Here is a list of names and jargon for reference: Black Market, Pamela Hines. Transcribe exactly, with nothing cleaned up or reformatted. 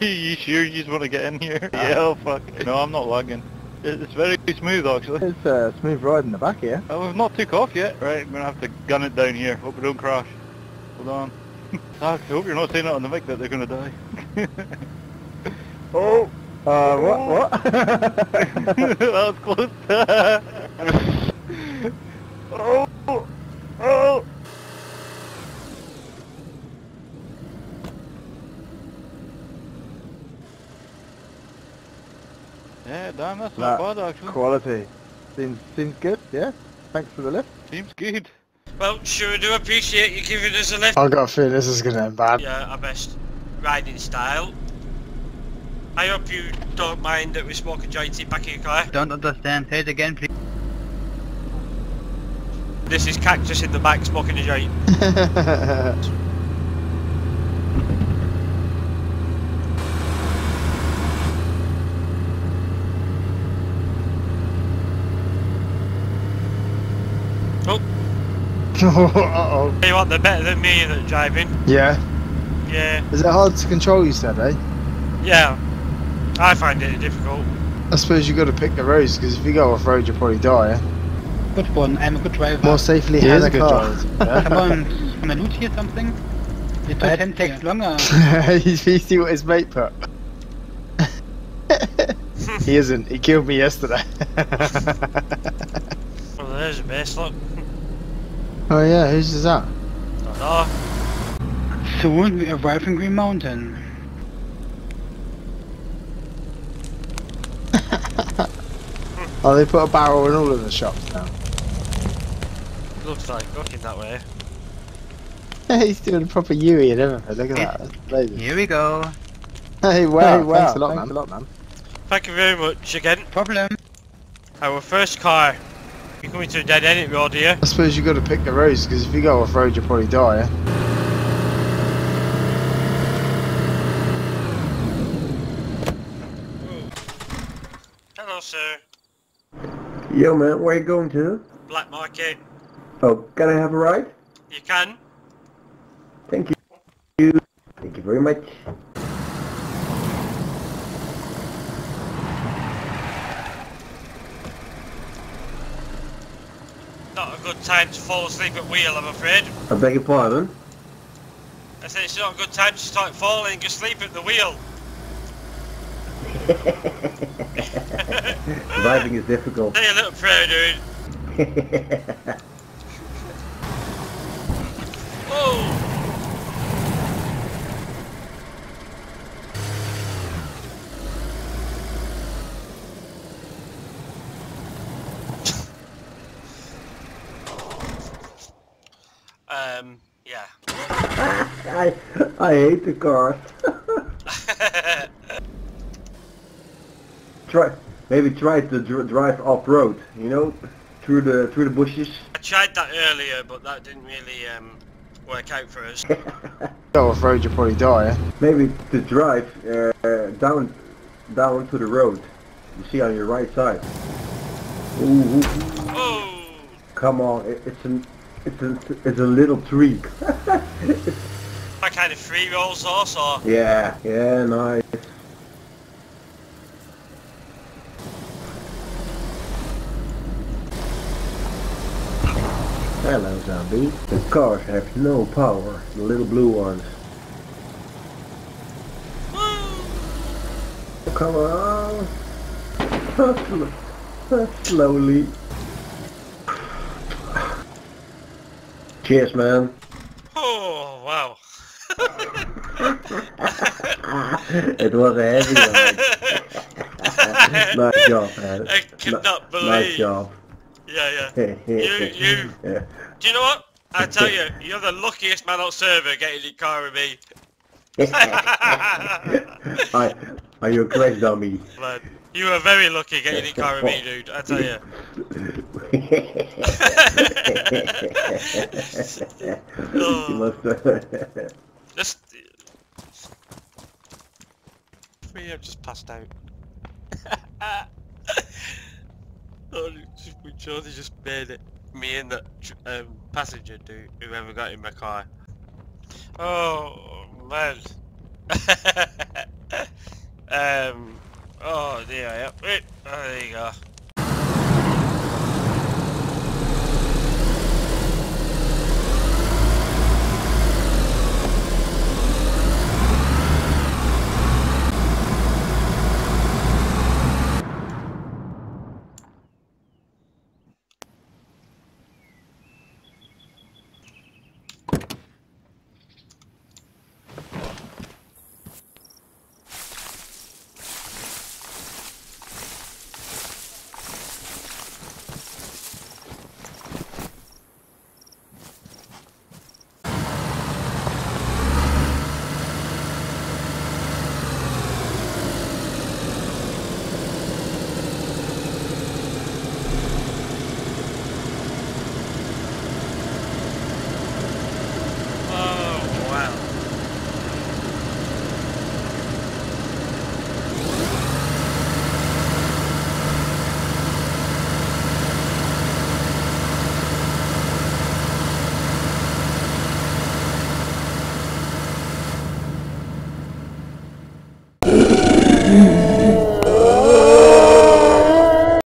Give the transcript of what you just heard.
You sure you just want to get in here? Yeah, oh, fuck. No, I'm not lagging. It's very smooth, actually. It's a uh, smooth ride in the back here. Oh, we've not took off yet. Right, I'm going to have to gun it down here. Hope we don't crash. Hold on. I hope you're not saying it on the mic that they're going to die. Oh! Uh, what? What? That was close. Oh! Oh! Yeah, damn, that's not that bad actually. Quality. Seems, seems good, yeah? Thanks for the lift. Seems good. Well, sure do appreciate you giving us a lift. I've got a feeling this is going to end bad. Yeah, our best riding style. I hope you don't mind that we smoke a joint in the back of your car. Don't understand. Say it again, please. This is Cactus in the back smoking a joint. Uh-oh. You want, they're better than me at driving. Yeah. Yeah. Is it hard to control, you said, eh? Yeah. I find it difficult. I suppose you've got to pick the roads, because if you go off-road, you'll probably die, eh? Good one, I'm a good driver. More safely has a good car. Yeah. Come on, can I loot here something? It took ten takes longer. You see what his mate put? He isn't, he killed me yesterday. Well, there's a base, look. Oh yeah, whose is that? Dunno. Soon we arrive in Green Mountain. Oh, they put a barrel in all of the shops now. Looks like fucking that way. He's doing a proper Yui and everything, look at that. That's here we go. Hey, wow, hey, wow. Thanks a lot, thanks man. a lot man. Thank you very much again. Problem. Our first car. You're coming to a dead end road here. I suppose you've got to pick the roads, because if you go off road you'll probably die, eh? Hello sir. Yo man, where you going to? Black Market. Oh, can I have a ride? You can. Thank you. Thank you, Thank you very much. Not a good time to fall asleep at wheel, I'm afraid. I beg your pardon? I said it's not a good time to start falling asleep at the wheel. Driving is difficult. Say a little prayer, dude. Oh! Um, yeah. I, I hate the car. Try, maybe try to dr drive off-road, you know, through the through the bushes. I tried that earlier, but that didn't really um, work out for us. Go off-road, you'll probably die, eh? Maybe to drive uh, down, down to the road. You see on your right side. Ooh. Oh. Come on, it, it's an... It's a, it's a little tweak. That kind of free roll sauce or? Yeah, yeah, nice. Hello zombie. The cars have no power, the little blue ones. Woo! Come on! Slowly. Cheers, man. Oh, wow. It was a heavy one. Nice job, man. I cannot believe. Nice job. Yeah, yeah. you, you. Yeah. Do you know what? I tell you, you're the luckiest man on server getting in the car with me. I, are you a crazy dummy? You were very lucky getting in the car with me, dude. I tell you. Oh. Just me, I've just passed out. Oh, we surely just made it. Me and the um, passenger, dude, whoever got in my car. Oh man. um, oh dear, yeah. Oh, there you go.